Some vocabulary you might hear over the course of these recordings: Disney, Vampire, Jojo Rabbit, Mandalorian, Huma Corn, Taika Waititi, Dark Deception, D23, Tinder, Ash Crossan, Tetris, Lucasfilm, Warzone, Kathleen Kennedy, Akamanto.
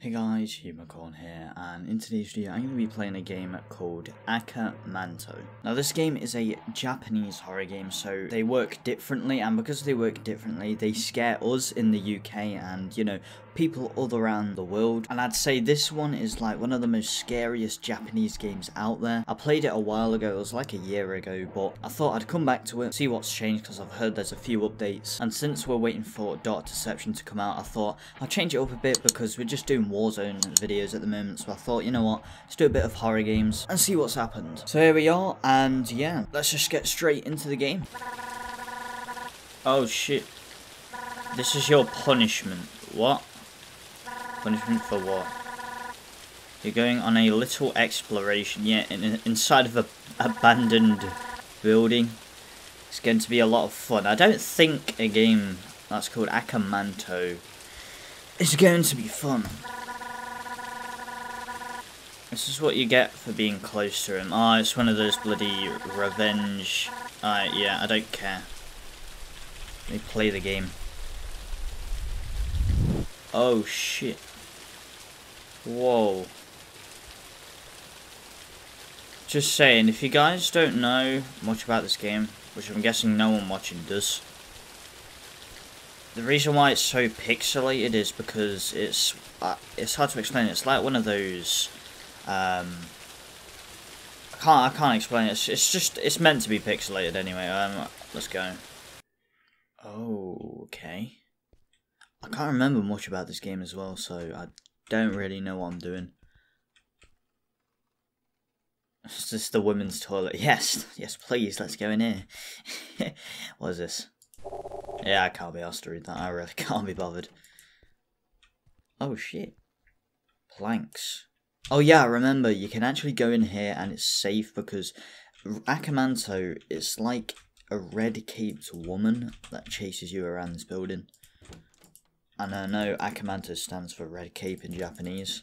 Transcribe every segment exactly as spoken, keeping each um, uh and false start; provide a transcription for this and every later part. Hey guys, Huma Corn here, and in today's video I'm going to be playing a game called Akamanto. Now this game is a Japanese horror game, so they work differently, and because they work differently they scare us in the U K and, you know, people all around the world. And I'd say this one is like one of the most scariest Japanese games out there. I played it a while ago, it was like a year ago, but I thought I'd come back to it, see what's changed, because I've heard there's a few updates, and since we're waiting for Dark Deception to come out, I thought I'll change it up a bit because we're just doing Warzone videos at the moment. So I thought, you know what, let's do a bit of horror games and see what's happened. So here we are, and yeah, let's just get straight into the game. Oh shit, this is your punishment. What? Punishment for what? You're going on a little exploration, yeah, in, in, inside of a abandoned building. It's going to be a lot of fun. I don't think a game that's called Akamanto is going to be fun. This is what you get for being close to him. Ah, oh, it's one of those bloody revenge. Uh, yeah, I don't care. Let me play the game. Oh shit. Whoa. Just saying, if you guys don't know much about this game, which I'm guessing no one watching does, the reason why it's so pixelated is because it's uh, it's hard to explain. It's like one of those um I can't I can't explain it. It's, it's just it's meant to be pixelated anyway. Um let's go. Oh, okay. I can't remember much about this game as well, so I don't really know what I'm doing. Is this the women's toilet? Yes, yes, please, let's go in here. What is this? Yeah, I can't be asked to read that. I really can't be bothered. Oh shit. Planks. Oh yeah, I remember, you can actually go in here and it's safe because Akamanto, it's like a red-caped woman that chases you around this building. And I know Akamanto stands for red cape in Japanese.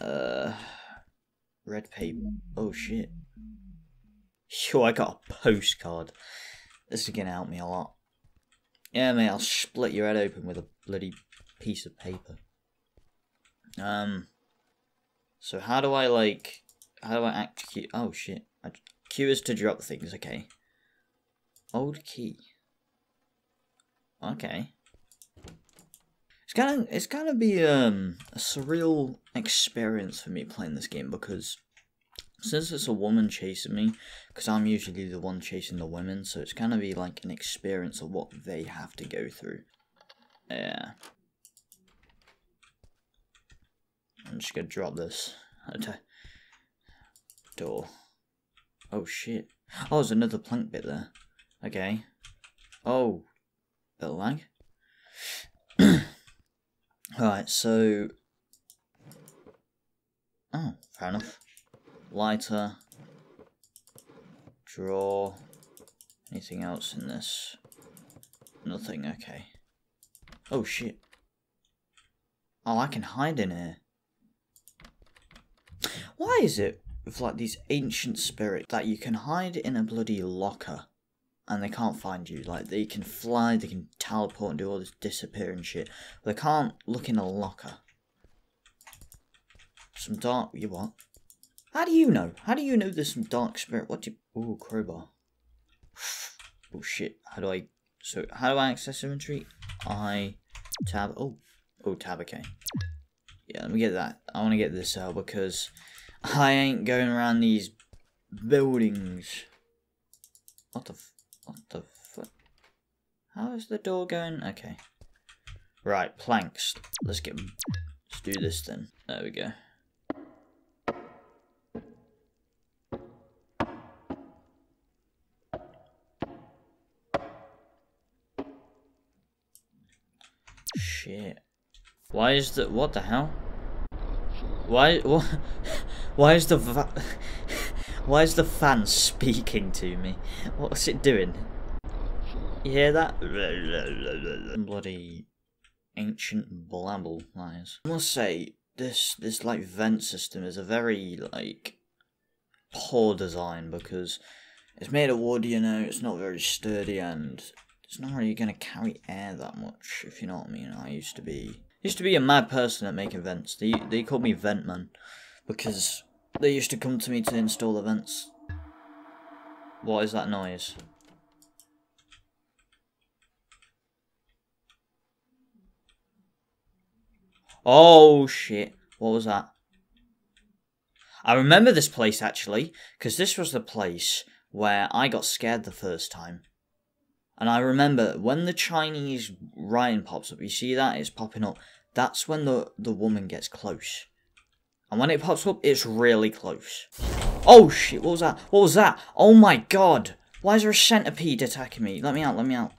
Uh, red cape. Oh shit. Yo, I got a postcard. This is gonna help me a lot. Yeah, mate, I'll split your head open with a bloody piece of paper. Um. So how do I like? How do I act? Q? Oh shit. I, Q is to drop things. Okay. Old key. Okay. It's kind of, it's kind of be um, a surreal experience for me playing this game because since it's a woman chasing me, because I'm usually the one chasing the women, so it's kind of be like an experience of what they have to go through. Yeah. I'm just gonna drop this. Door. Oh shit. Oh, there's another plank bit there. Okay. Oh. Bit of lag. Alright, so... Oh, fair enough. Lighter. Draw. Anything else in this? Nothing, okay. Oh, shit. Oh, I can hide in here. Why is it with, like, these ancient spirits that you can hide in a bloody locker and they can't find you? Like, they can fly, they can teleport and do all this disappearing shit. They can't look in a locker. Some dark... You what? How do you know? How do you know there's some dark spirit? What do you... Ooh, crowbar. Oh, shit. How do I... So, how do I access inventory? I... Tab... Oh. Oh, tab, okay. Yeah, let me get that. I want to get this out because I ain't going around these buildings. What the... F What the fuck? How is the door going? Okay. Right, planks. Let's get... Let's do this then. There we go. Shit. Why is the... What the hell? Why... What? Why is the... Va Why is the fan speaking to me? What's it doing? You hear that? Bloody ancient blabble lies. I must say, this this like vent system is a very like poor design because it's made of wood, you know, it's not very sturdy and it's not really gonna carry air that much, if you know what I mean. I used to be used to be a mad person at making vents. They they called me Vent Man because they used to come to me to install the vents. What is that noise? Oh shit, what was that? I remember this place actually, because this was the place where I got scared the first time. And I remember when the Chinese Ryan pops up, you see that? It's popping up. That's when the, the woman gets close. And when it pops up, it's really close. Oh shit, what was that? What was that? Oh my god! Why is there a centipede attacking me? Let me out, let me out.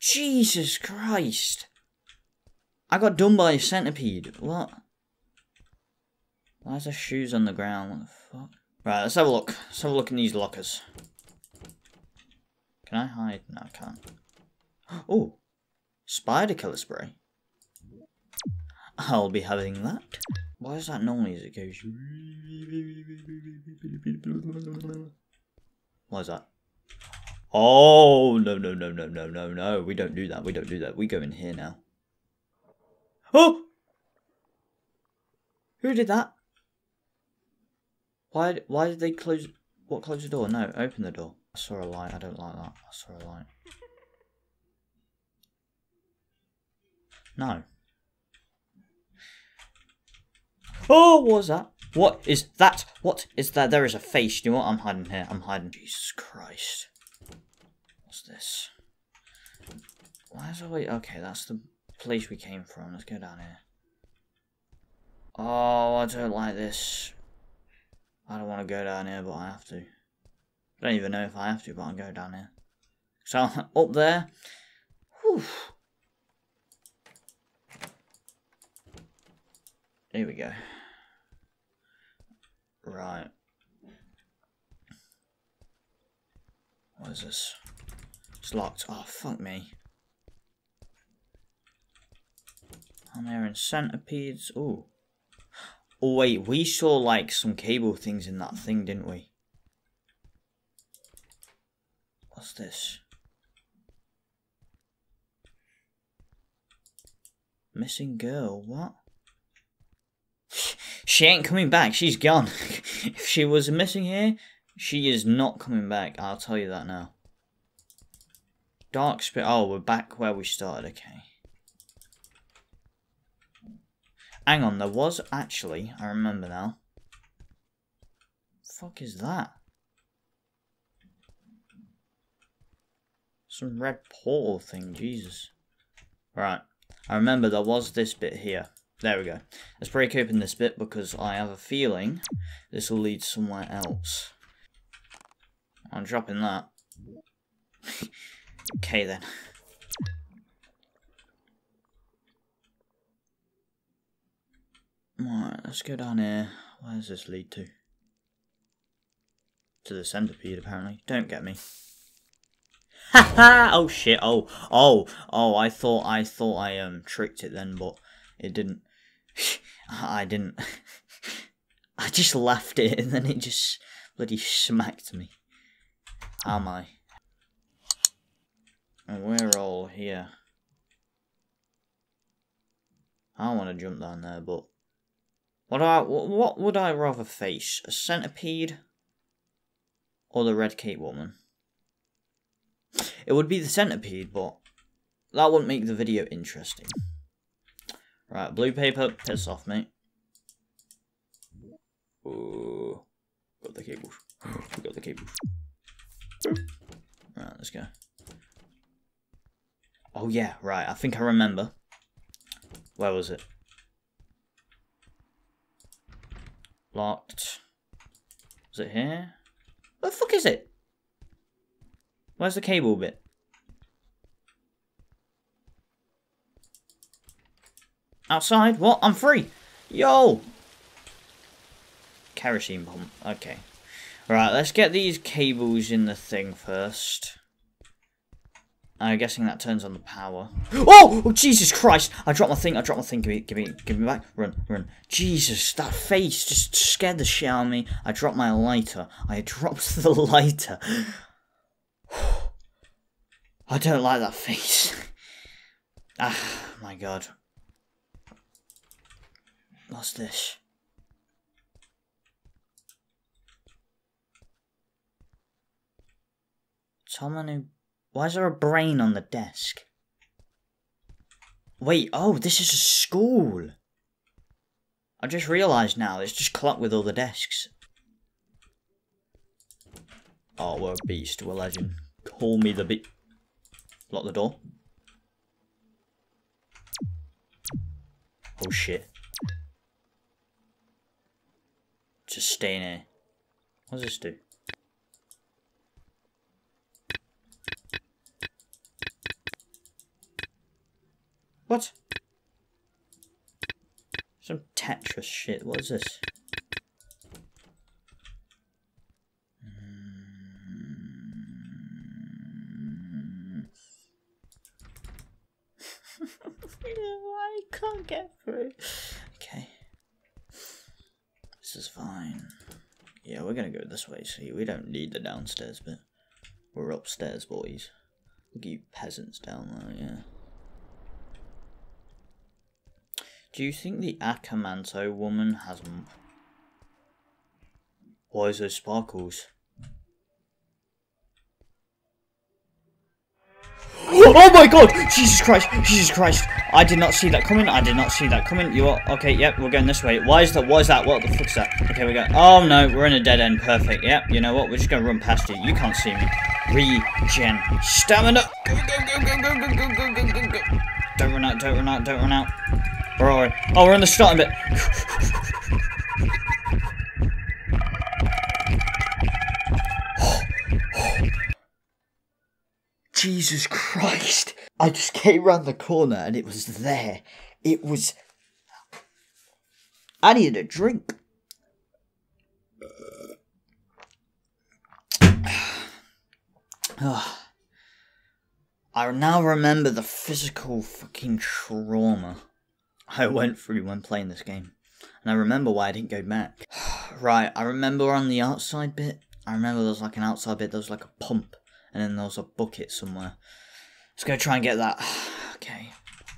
Jesus Christ! I got done by a centipede. What? Why is there shoes on the ground? What the fuck? Right, let's have a look. Let's have a look in these lockers. Can I hide? No, I can't. Oh! Spider killer spray. I'll be having that. Why is that noise? It goes... What is that? Oh, no, no, no, no, no, no, no. We don't do that. We don't do that. We go in here now. Oh! Who did that? Why, why did they close... What, close the door? No, open the door. I saw a light. I don't like that. I saw a light. No. Oh, what was that? What is that? What is that? There is a face. You know what? I'm hiding here. I'm hiding. Jesus Christ. What's this? Why is there wait? Okay, that's the place we came from. Let's go down here. Oh, I don't like this. I don't want to go down here, but I have to. I don't even know if I have to, but I'll go down here. So, up there. Whew. Here we go. Right. What is this? It's locked. Oh, fuck me. I'm hearing centipedes. Ooh. Oh, wait. We saw, like, some cable things in that thing, didn't we? What's this? Missing girl. What? She ain't coming back. She's gone. If she was missing here, she is not coming back. I'll tell you that now. Dark spirit. Oh, we're back where we started. Okay. Hang on. There was actually. I remember now. The fuck is that? Some red portal thing. Jesus. Right. I remember there was this bit here. There we go. Let's break open this bit because I have a feeling this will lead somewhere else. I'm dropping that. Okay then. Alright, let's go down here. Where does this lead to? To the centipede apparently. Don't get me. Ha ha! Oh shit, oh, oh, oh, I thought, I thought I um tricked it then, but it didn't. I didn't. I just left it and then it just bloody smacked me. How am I? And we're all here. I want to jump down there, but what I what would I rather face? A centipede or the red cape woman? It would be the centipede, but that wouldn't make the video interesting. Right, blue paper, piss off, mate. Ooh, got the cables. We got the cables. Right, let's go. Oh yeah, right, I think I remember. Where was it? Locked. Was it here? Where the fuck is it? Where's the cable bit? Outside? What? I'm free! Yo! Kerosene bomb. Okay. Right, let's get these cables in the thing first. I'm guessing that turns on the power. Oh! Oh, Jesus Christ! I dropped my thing, I dropped my thing. Give me, give me, give me back. Run, run. Jesus, that face just scared the shit out of me. I dropped my lighter. I dropped the lighter. I don't like that face. Ah, my God. What's this? Someone who... Why is there a brain on the desk? Wait, oh, this is a school! I just realised now, it's just clucked with all the desks. Oh, we're a beast, we're a legend. Call me the be- Lock the door. Oh shit. Just stay in here. What does this do? What? Some Tetris shit, what is this? I can't get through. Okay. This is fine. Yeah, we're gonna go this way, see. We don't need the downstairs bit. We're upstairs, boys. Look at you peasants down there, yeah. Do you think the Akamanto woman has... M Why is there sparkles? Oh my God! Jesus Christ! Jesus Christ! I did not see that coming. I did not see that coming. You are... Okay, yep, we're going this way. Why is that? What is that? What the fuck's that? Okay, we go. Oh no, we're in a dead end. Perfect. Yep, you know what? We're just going to run past you. You can't see me. Regen. Stamina! Go, go, go, go, go, go, go, go, go, go. Don't run out, don't run out, don't run out. Where are we? Oh, we're in the starting bit. Jesus Christ. I just came round the corner and it was there. It was... I needed a drink. Oh. I now remember the physical fucking trauma I went through when playing this game. And I remember why I didn't go back. Right, I remember on the outside bit. I remember there was like an outside bit, there was like a pump. And then there was a bucket somewhere. Let's go try and get that. Okay.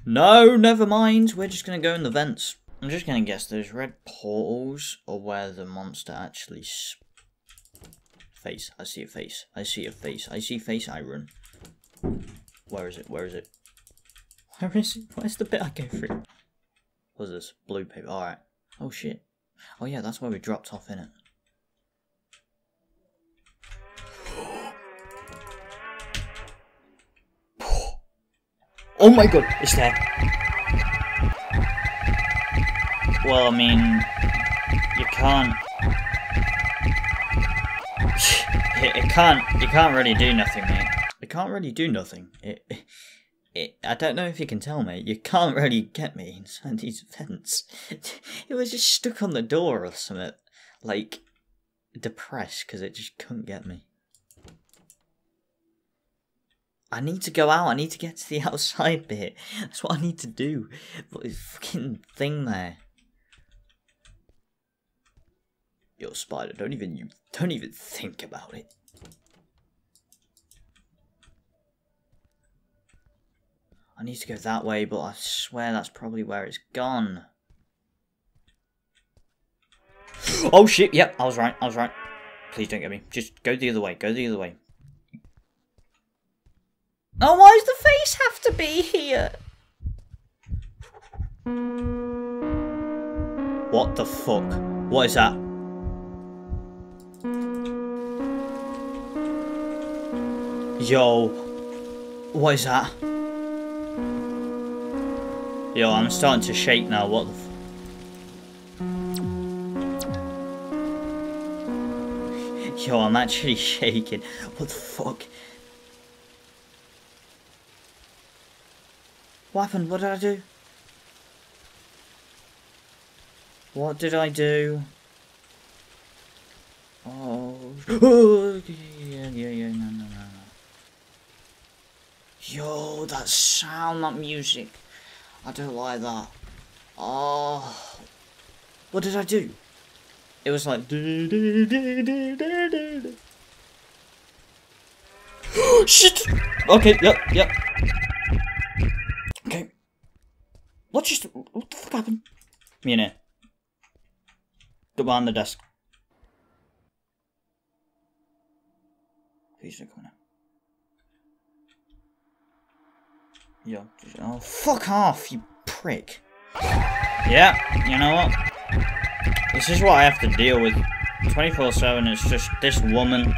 No, never mind. We're just going to go in the vents. I'm just going to guess those red portals are where the monster actually... Sp face. I see a face. I see a face. I see face. I run. Where is it? Where is it? Where is it? Where's the bit I go through? What's this? Blue paper. Alright. Oh shit. Oh yeah, that's where we dropped off, innit? Oh my God, it's there. Well, I mean, you can't. It, it can't. You can't really do nothing, mate. It can't really do nothing. It, it, it. I don't know if you can tell, mate. You can't really get me inside these vents. It was just stuck on the door or something, like depressed because it just couldn't get me. I need to go out, I need to get to the outside bit. That's what I need to do. But this fucking thing there. Yo, spider, don't even you don't even think about it. I need to go that way, but I swear that's probably where it's gone. Oh shit, yep, I was right, I was right. Please don't get me. Just go the other way, go the other way. Oh, why does the face have to be here? What the fuck? What is that? Yo. What is that? Yo, I'm starting to shake now. What the f- Yo, I'm actually shaking. What the fuck? What happened? What did I do? What did I do? Oh, oh yeah, yeah, yeah, no, no, no, no. Yo, that sound, that music. I don't like that. Oh, what did I do? It was like. Shit. Okay. Yep. Yep. Okay, What just... What the fuck happened? Me and it. Go behind the desk. Please don't come in. Yeah. Oh, fuck off, you prick. Yeah, you know what? This is what I have to deal with. twenty-four seven is just this woman.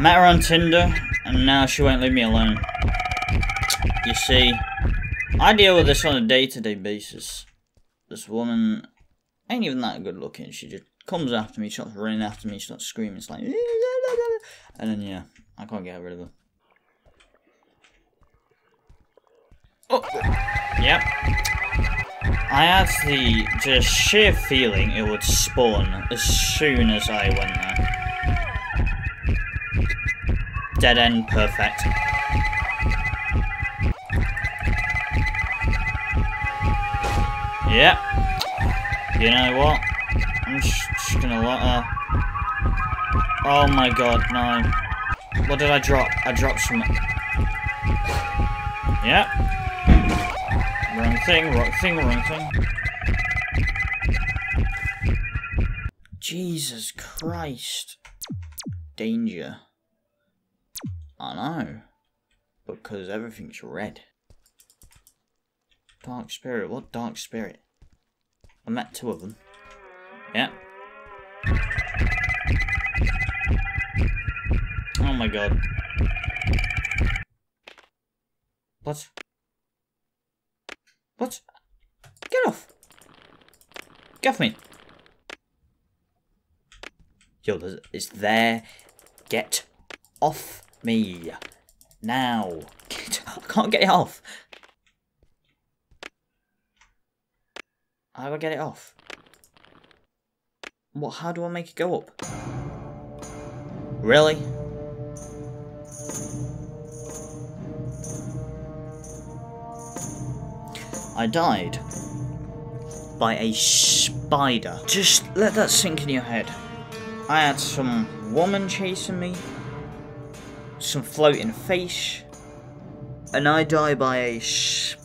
Met her on Tinder, and now she won't leave me alone. You see, I deal with this on a day-to-day basis. This woman ain't even that good looking. She just comes after me, starts running after me, starts screaming. It's like... And then, yeah, I can't get rid of her. Oh! Yep. I had the just sheer feeling it would spawn as soon as I went there. Dead end, perfect. Yep. You know what? I'm just, just gonna let her... Oh my god, no. What did I drop? I dropped some... Yep. Wrong thing, wrong thing, wrong thing. Jesus Christ. Danger. I know. Because everything's red. Dark spirit, what dark spirit? I met two of them. Yep. Oh my god. What? What? Get off! Get off me! Yo, it's there. Get off me. Now. Get off. I can't get it off. How do I get it off? What? How do I make it go up? Really? I died by a spider. Just let that sink in your head. I had some woman chasing me, some floating fish, and I die by a spider.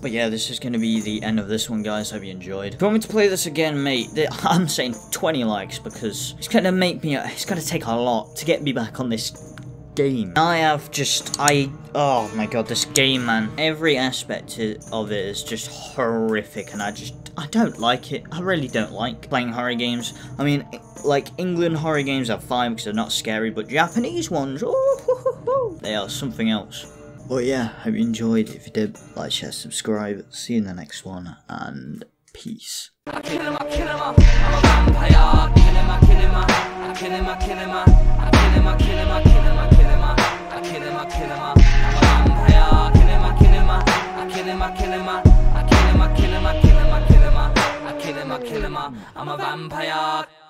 But yeah, this is going to be the end of this one, guys. Hope you enjoyed. If you want me to play this again, mate, I'm saying twenty likes because it's going to make me, it's going to take a lot to get me back on this game. I have just, I, oh my god, this game, man. Every aspect of it is just horrific, and I just, I don't like it. I really don't like playing horror games. I mean, like, England horror games are fine because they're not scary, but Japanese ones, oh, ho, ho, ho, they are something else. Well, yeah, hope you enjoyed. If you did, like, share, subscribe. See you in the next one, and peace. I kill him, I kill him, I'm a vampire. I kill him, I kill him, I kill him, I kill him, I kill him, I kill him, I kill him. Kill him, I'm a vampire. Kill him, I kill him, I kill him, I kill him, I kill him, I kill him, I kill him, I kill him, I kill him, I kill him, I kill him, I'm a vampire.